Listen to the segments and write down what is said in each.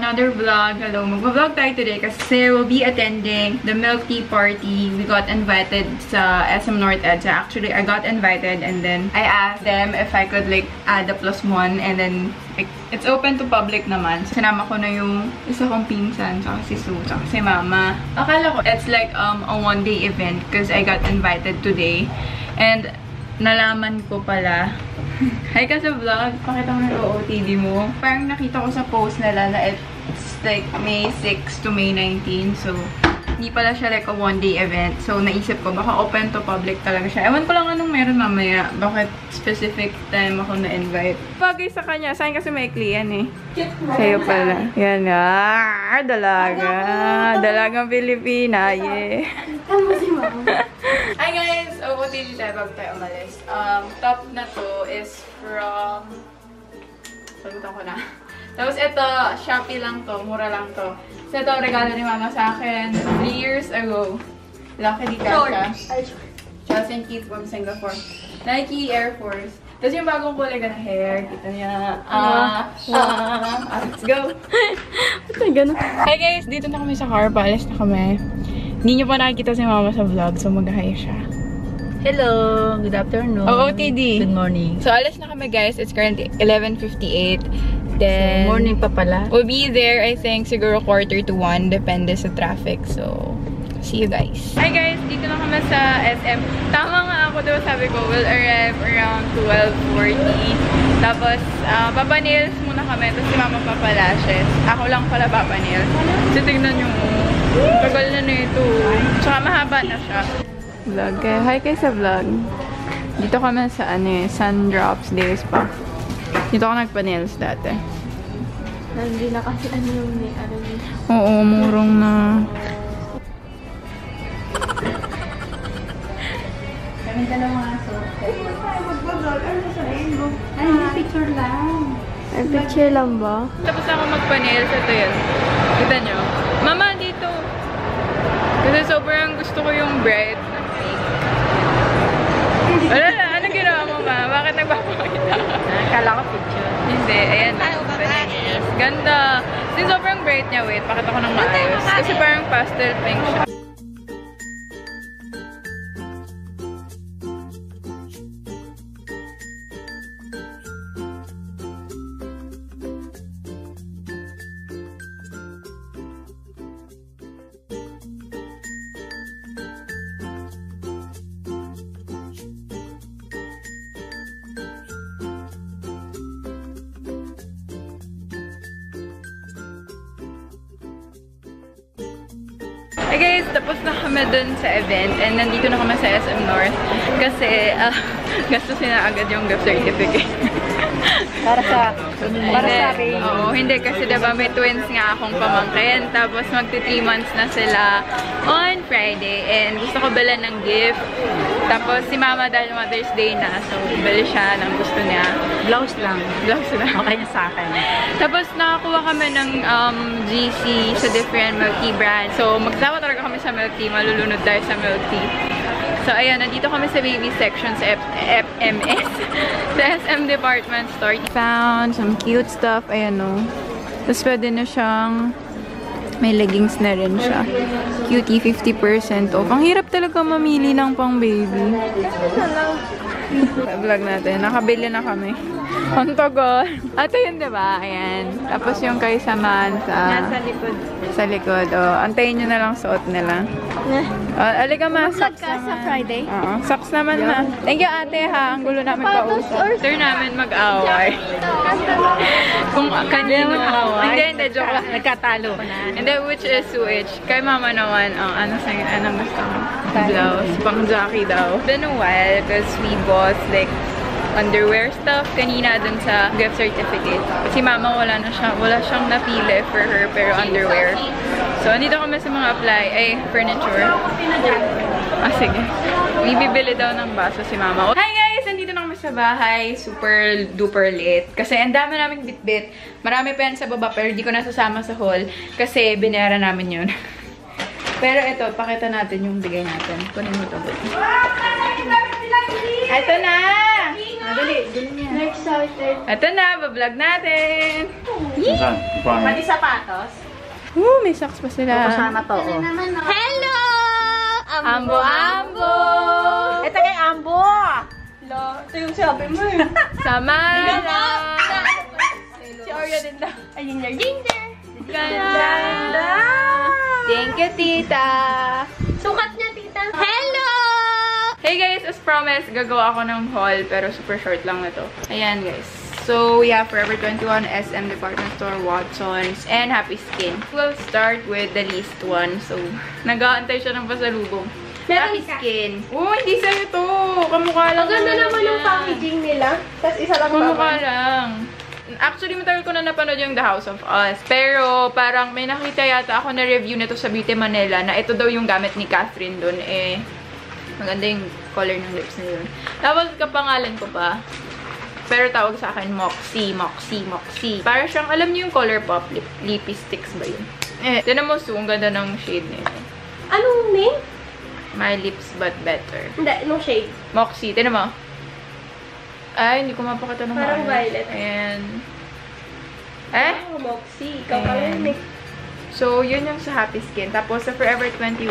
another vlog. Hello, mag-vlog tayo today kasi we'll be attending the Milky party. We got invited sa SM North Edge. Actually, I got invited and then I asked them if I could like add a +1 and then like, it's open to public naman. Sinama ko na yung isa kong pinsan, tsaka si Sue, tsaka si Mama. Akala ko it's like a one-day event because I got invited today and nalaman ko pala. Hi ka sa vlog. Pakita mo yung OOTD mo. Parang nakita ko sa post nila na it's like May 6 to May 19. So, hindi pala siya like a one-day event. So, naisip ko, baka open to public talaga siya. Ewan ko lang anong meron mamaya. Bakit specific time ako na-invite. Bagay sa kanya. Saan kasi may kliyan eh. Sa'yo pala. Yan na. Dalaga. Dalagang Pilipina. Yeah. Hi guys! OOTD tayo bago tayo umalis. Top na to is from... Sagutan ko na. Tapos ito, Shopee lang to. Mura lang to. So ito, regalo ni Mama sa akin 3 years ago. Lucky di kaka. Charles and Keith from Singapore. Nike Air Force. Tapos yung bagong kulay ka na hair. Kita niya. Let's go! Hi guys! Dito na kami sa Carpalis na kami. Hindi nyo pa nakikita si Mama sa vlog, so mag-hi siya. Hello! Good afternoon. OOTD. Good morning. So, alas na kami guys. It's currently 11:58. Then, so, morning pa pala. We'll be there, I think, siguro 1:45. Depende sa traffic. So, see you guys. Hi guys! Dito na kami sa SM. Tama nga ako, diba sabi ko, we'll arrive around 12:40. Tapos, papanails muna kami. Tapos si Mama papalashes. Ako lang pala papanails. So, tignan yung... Tagal na na ito. Tsaka mahaba na siya. Vlog kayo. Hi kayo sa vlog. Dito kami sa ano eh, Sun Drops Day Spa. Dito ako nagpa-nails dati. Hindi na kasi ano yung may ano yun. Oo, murong na. Kami ka lang mga so. Ay, picture lang. Ay, picture lang ba? Tapos ako magpa-nails. Ito yun. Kita nyo? Mama, dito! Kasi sobrang gusto ko yung bright na pink. Wala na! Anong ginawa mo, Ma? Bakit nagpapakita ka? Nakala ko picture. Hindi. Ayan. Ganda! Kasi sobrang bright niya. Wait, pakita ko ng maayos. Kasi parang pastel pink siya. Hey guys, tapos na kami dun sa event and nandito na kami sa SM North kasi gastusin na agad yung gift certificate. para sa baby. Oo, hindi kasi diba may twins nga akong pamangkin tapos magti-3 months na sila on Friday and gusto ko bala ng gift. Tapos si Mama dahil Mother's Day na so bili siya ng gusto niya. Blouse lang. Okay na sa akin. Tapos nakakuha kami ng GC sa different Milky brand. So magsawa talaga kami sa Milky, malulunod tayo sa Milky. So ayan, nandito kami sa baby section sa FMS, sa SM department store. Found some cute stuff, ayan o. Tapos pwede na siyang, may leggings na rin siya. Cutie, 50% off. Ang hirap talaga mamili ng pang baby. Vlog natin, nakabili na kami. Ang tagal. Ito yun diba? Ayan. Tapos yung kay Samantha. Nasa likod. Sa likod. O, antayin nyo na lang suot nila. Alika ma, socks naman. Sa Friday? Oo. Socks naman ma. Thank you ate ha. Ang gulo namin kausap. Sir namin mag-away. Kung kanino away. Hindi. Joke lang. Nagkatalo. Hindi, which is which. Kay Mama naman, anong gusto mo? Blouse. Pang-jockey daw. Been a while because we bought like underwear stuff kanina dun sa gift certificate. Si Mama wala siyang napili for her pero underwear. So, andito kami sa mga furniture. Sige. Bibili daw ng baso si Mama. Hi guys! Andito na kami sa bahay. Super duper late. Kasi ang dami naming bitbit. Marami pa yan sa baba pero di ko nasasama sa haul. Kasi binera namin yun. Pero ito, pakita natin yung bigay natin. Kunin mo ito. Ito na! Dali, dali niya. excited. Ito na, bablog natin. Yee! Pati sapatos. Woo, may socks pa sila. Kasama to. Hello! Ambo, Ambo! Ito kay Ambo! Lo, ito yung sabi mo eh. Samara! Si Oreo din daw. Ayun niya. Ginger! Ganda! Thank you, tita! Sukat niya, tita! Hello! Hey guys, as promised, gagawa ako ng haul pero super short lang na to. Ayan guys. So, we have Forever 21, SM Department Store, Watson's, and Happy Skin. We'll start with the least one. So, nag-aantay siya ng pasalubong. Happy Skin. Oh, hindi sa'yo to. Kamukha lang. Ang ganda naman yung packaging nila. Tapos isa lang pa. Kamukha lang. Actually, matagal ko na napanood yung The House of Us. Pero, parang may nakita yata ako na review nito sa Bite Manila na ito daw yung gamit ni Catherine dun. Eh, maganda yung color ng lips na yun. Tapos, kapangalan ko pa. Pero tawag sa akin, Moxie. Para siyang, alam niyo yung Colourpop lipsticks ba yun? Eh, tinan mo, so, ang ganda ng shade nito. Anong name? My Lips But Better. Hindi, anong shade? Moxie, tinan mo. Ay, hindi ko mapakita ng parang violet. Ayan. Eh? Oh, Moxie. Ikaw pa yun. So, yun yung sa Happy Skin. Tapos, sa Forever 21,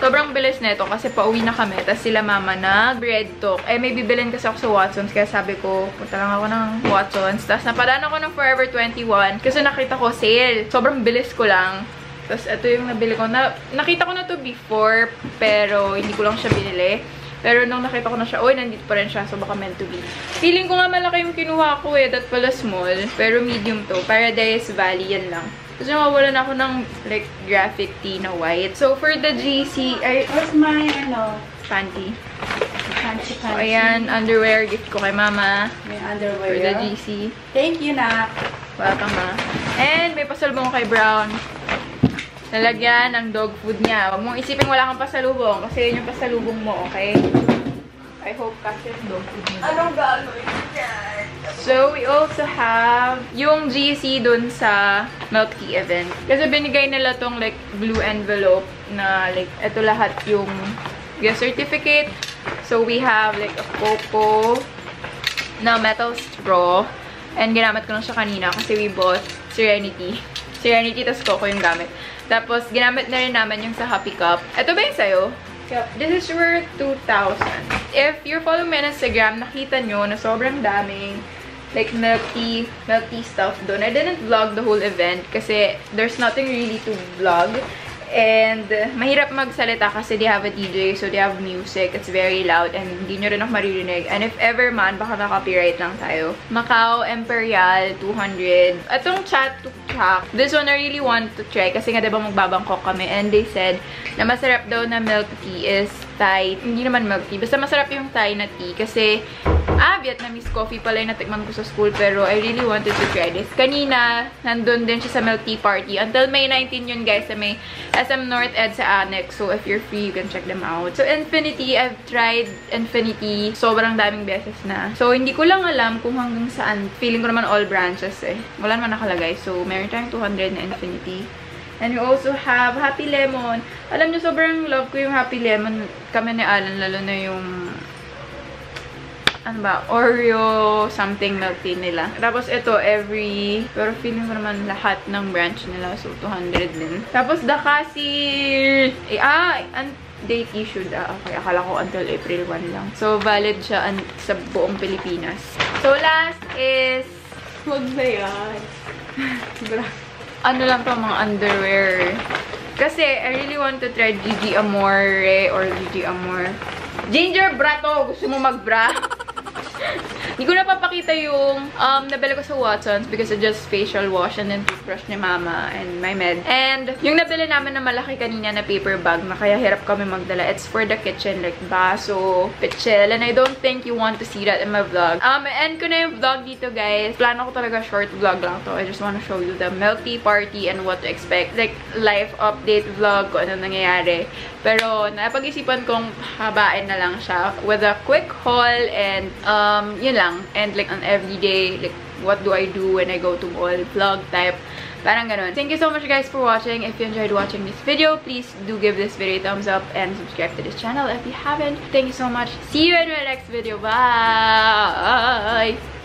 sobrang bilis na ito kasi pauwi na kami. Tapos sila mama nag-bread talk. Eh, may bibilin kasi ako sa Watson's. Kaya sabi ko, punta lang ako ng Watson's. Tapos napadaan ako ng Forever 21. Kasi nakita ko, sale. Sobrang bilis ko lang. Tapos ito yung nabili ko. Nakita ko na to before, pero hindi ko lang siya binili. Pero nung nakita ko na siya, oy, nandito pa rin siya. So baka meant to be. Feeling ko nga malaki yung kinuha ko eh. That pala small. Pero medium to. Paradise Valley, yan lang. Kasi mawalan ako ng, like, graphic tee na white. So, for the GC, ay, what's my, ano? Panty. Panty. So, ayan, underwear. Gift ko kay mama. May underwear. For the GC. Thank you, na. Welcome, ma. And, may pasalubong kay Brown. Nalagyan ng dog food niya. Huwag mong isipin wala kang pasalubong. Kasi yun yung pasalubong mo, okay? I hope kasi yung dog food niya. Anong gagawin niya? So, we also have yung GC dun sa Milky event. Kasi binigay nila tong like blue envelope na like eto lahat yung guest certificate. So, we have like a cocoa na metal straw. And ginamit ko lang siya kanina kasi we bought Serenity. Serenity tas cocoa yung gamit. Tapos, ginamit na rin naman yung sa Happy Cup. Eto ba yung sayo? Yep. This is worth 2,000. If you're following me on Instagram, nakita nyo na sobrang daming like milky stuff doon. I didn't vlog the whole event kasi there's nothing really to vlog. And mahirap magsalita kasi they have a DJ, so they have music. It's very loud and hindi nyo rin ako maririnig. And if ever man, baka na-copyright lang tayo. Macau Imperial, 200. Atong chat to track. This one I really want to try kasi nga diba magbabangkok kami. And they said na masarap daw na milk tea is Tayt. Hindi naman milk tea. Basta masarap yung Thai na tea kasi Vietnamese coffee pala yung natikman ko sa school, pero I really wanted to try this. Kanina, nandun din siya sa milk tea party. Until May 19 yun, guys, sa may SM North Edge sa Annex. So, if you're free, you can check them out. So, Infinity, I've tried Infinity sobrang daming beses na. So, hindi ko lang alam kung hanggang saan. Feeling ko naman all branches eh. Wala naman nakalagay. So, meron tayong 200 na Infinity. And we also have Happy Lemon. Alam nyo, sobrang love ko yung Happy Lemon. Kami ni Alan, lalo na yung ano ba? Oreo something milk tea nila. Tapos ito, every pero feeling ko naman lahat ng branch nila. So, 200 din. Tapos, the cashier! Date issued. Okay, akala ko until April 1 lang. So, valid siya sa buong Pilipinas. So, last is huwag na yan. Ano lang pa mga underwear. Kasi, I really want to try Gigi Amore or Gigi Amore. Ginger Brato! Gusto mo mag-bra? Hindi ko napapakita yung nabili ko sa Watson's because I just facial wash and then toothbrush ni mama and my med. And yung nabili namin na malaki kanina na paper bag na kaya hirap kami magdala. It's for the kitchen, like baso, pichel, and I don't think you want to see that in my vlog. End ko na yung vlog dito, guys. Plano ko talaga short vlog lang to. I just wanna show you the milky party and what to expect. Like, life update vlog, kung ano nangyayari. Pero, napag-isipan kong habain na lang siya with a quick haul and yun lang. And like an everyday, like what do I do when I go to mall vlog type. Parang ganun. Thank you so much guys for watching. If you enjoyed watching this video, please do give this video a thumbs up and subscribe to this channel if you haven't. Thank you so much. See you in my next video. Bye!